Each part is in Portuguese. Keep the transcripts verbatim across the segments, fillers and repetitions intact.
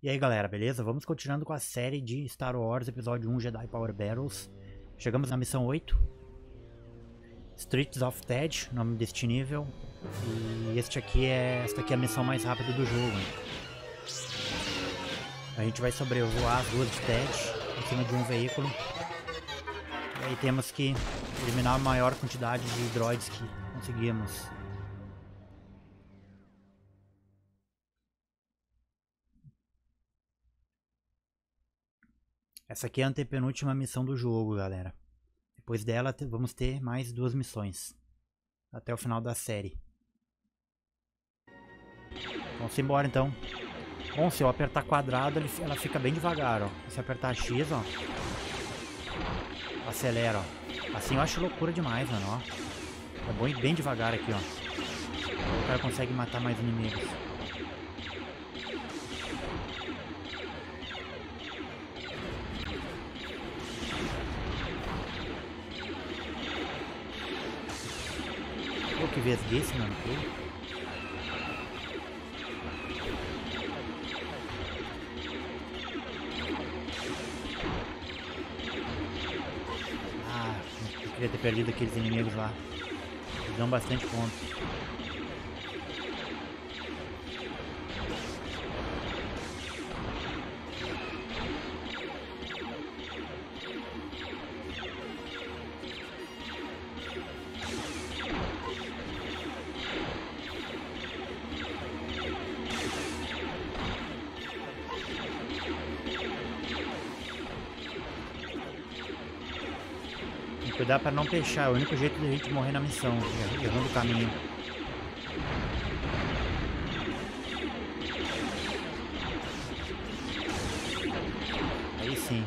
E aí galera, beleza? Vamos continuando com a série de Star Wars Episódio um Jedi Power Battles. Chegamos na missão oito, Streets of Ted, nome deste nível. E este aqui é, esta aqui é a missão mais rápida do jogo, né? A gente vai sobrevoar as ruas de Ted em cima de um veículo. E aí temos que eliminar a maior quantidade de droids que conseguimos. Essa aqui é a antepenúltima missão do jogo, galera. Depois dela vamos ter mais duas missões até o final da série. Vamos embora então. Bom, se eu apertar quadrado, ela fica bem devagar, ó. Se eu apertar X, ó, acelera, ó. Assim eu acho loucura demais, mano, ó. É bom ir bem devagar aqui, ó. O cara consegue matar mais inimigos. Que vez desse, mano. Ah, eu queria ter perdido aqueles inimigos lá. Eles dão bastante ponto. Cuidar pra não fechar, é o único jeito de a gente morrer na missão, errando o caminho. Aí sim.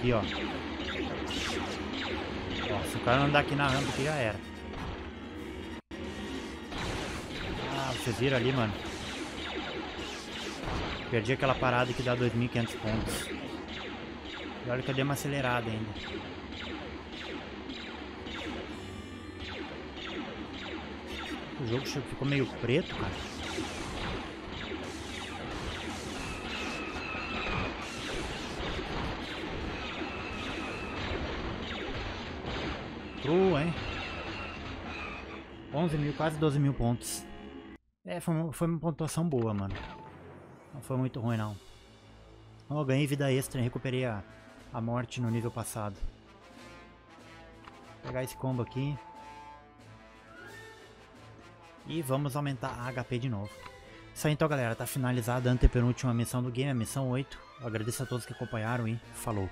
Aqui, ó. Ó, se o cara não andar aqui na rampa, aqui já era. Ah, vocês viram ali, mano? Perdi aquela parada que dá dois mil e quinhentos pontos. E olha que eu dei uma acelerada ainda. O jogo ficou meio preto, cara. Boa, hein? onze mil, quase doze mil pontos. É, foi uma, foi uma pontuação boa, mano. Não foi muito ruim, não. Oh, ganhei vida extra, hein? Recuperei a, a morte no nível passado. Vou pegar esse combo aqui. E vamos aumentar a H P de novo. Isso aí então, galera. Tá finalizada a antepenúltima missão do game, a missão oito. Eu agradeço a todos que acompanharam e falou.